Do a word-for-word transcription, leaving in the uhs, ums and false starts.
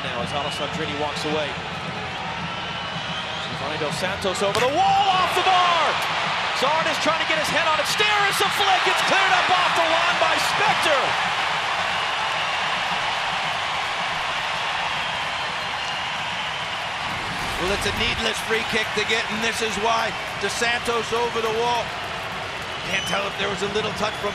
right now as Alessandrini walks away. Giovanni Dos Santos over the wall, off the bar! Zard is trying to get his head on it. Stares a flick, it's cleared up off the line by Spector! Well, it's a needless free kick to get, and this is why Dos Santos over the wall. Can't tell if there was a little touch from